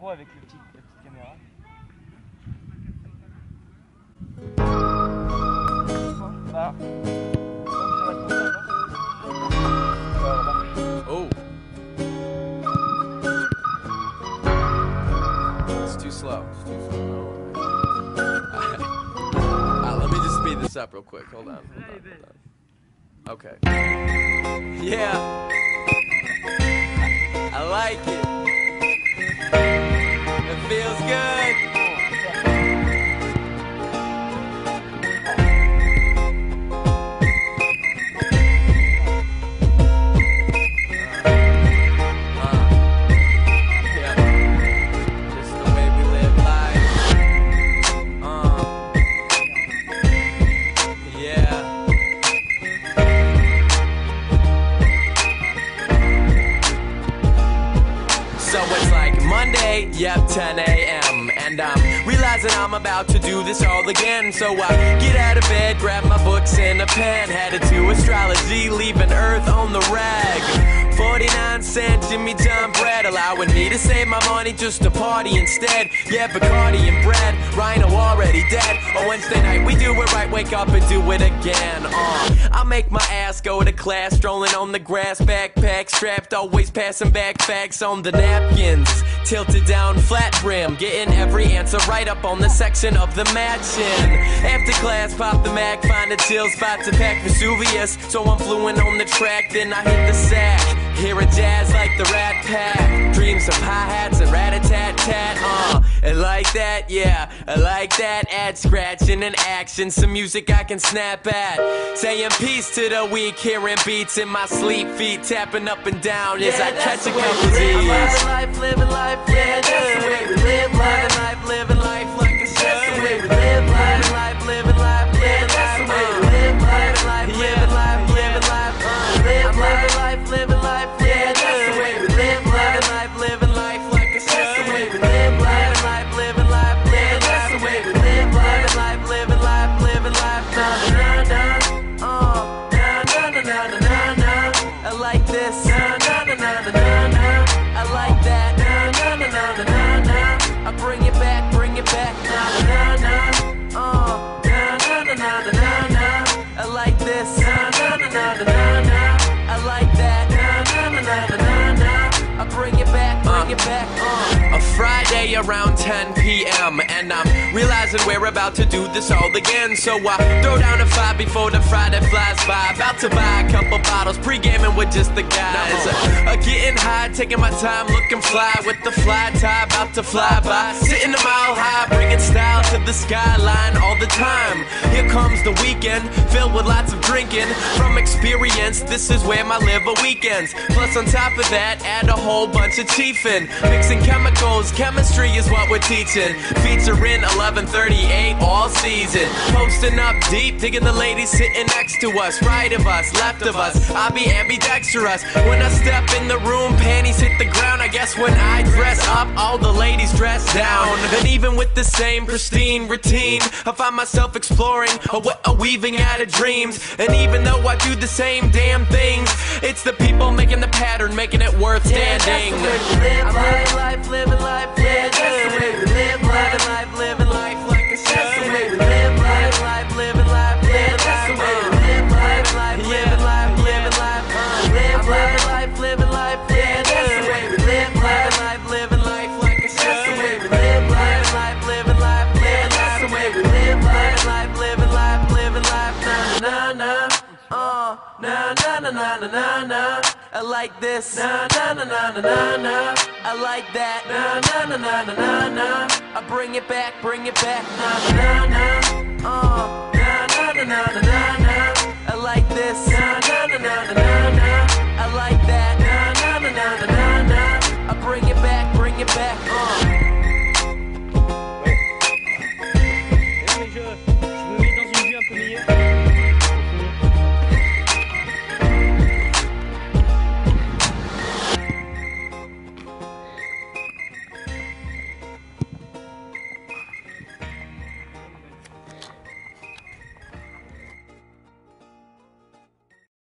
GoPro avec la petite caméra. Bah. Oh. It's too slow. Alright, let me just speed this up real quick. Hold on. Okay. Yeah. I like it. It feels good. Yeah. Just the way we live life. Yeah. So it's like Monday, yep, 10 a.m. And I'm realizing I'm about to do this all again. So I get out of bed, grab my books and a pen, headed to astrology, leaving Earth on the rag. 49-cent Jimmy John bread, allowing me to save my money just to party instead. Yeah, Bacardi and bread, Rhino already dead. On Wednesday night we do it right, wake up and do it again. I make my ass go to class, strolling on the grass, backpack strapped, always passing back facts on the napkins, tilted down flat brim, getting every answer right up on the section of the matchin'. After class, pop the Mac, find a chill spot to pack Vesuvius, so I'm fluent on the track, then I hit the sack. Hear a jazz like the Rat Pack, dreams of hi-hats and rat-a-tat-tat, I like that, yeah, I like that, add scratching and action, some music I can snap at, saying peace to the weak, hearing beats in my sleep, feet tapping up and down, yeah, as I catch a couple of these. I'm living life, yeah, that's the way we live life, living life like a show. That's the way we live life, living life, yeah, that's the way we live life, living life, living life, living life, living life, yeah, that's the way we live life, living life like a show. That's the way we live life, living life, yeah, that's the way we live life, living life, living life, na na na na na na na. I like this, na na na na na. I like that, na na na na. I bring it back, na-na-na-na. Na-na-na-na-na-na. I like this, na-na-na-na-na-na. I like that, na-na-na-na-na-na. I bring it back, A Friday around 10 p.m. And I'm realizing we're about to do this all again. So I throw down a five before the Friday flies by. About to buy a couple bottles, pre-gaming with just the guys. Getting high, taking my time, looking fly with the fly tie, about to fly by. Sitting a mile high, bringing style to the skyline all the time. Here comes the weekend, filled with lots of drinking. From experience, this is where my liver weekends. Plus on top of that, add a whole bunch of chiefin'. Mixing chemicals, chemistry is what we're teaching. Featuring 1138 all season. Posting up deep, digging the ladies sitting next to us. Right of us, left of us, I'll be ambidextrous. When I step in the room, panties hit the ground. I guess when I dress up, all the ladies dress down. And even with the same pristine routine, I find myself exploring a weaving out of dreams. And even though I do the same damn things, it's the people making the pattern, making it worth standing. Yeah, that's the way we live life, living life, yeah, that's the way we live life, living life like a show. That's the way we live life, living life, yeah, that's the way we live life, living life, living life, living life, yeah, that's the way we live life, living life like a show. That's the way we live life, living life, yeah, that's the way we live life, living life, living life, na na na, na na na na na na. I like this, na na na na na na. I like that, na na na na na na. I bring it back, na na na. Na na na na na. I like this, na na na na na. I like that, na na na na na. I bring it back, bring it back.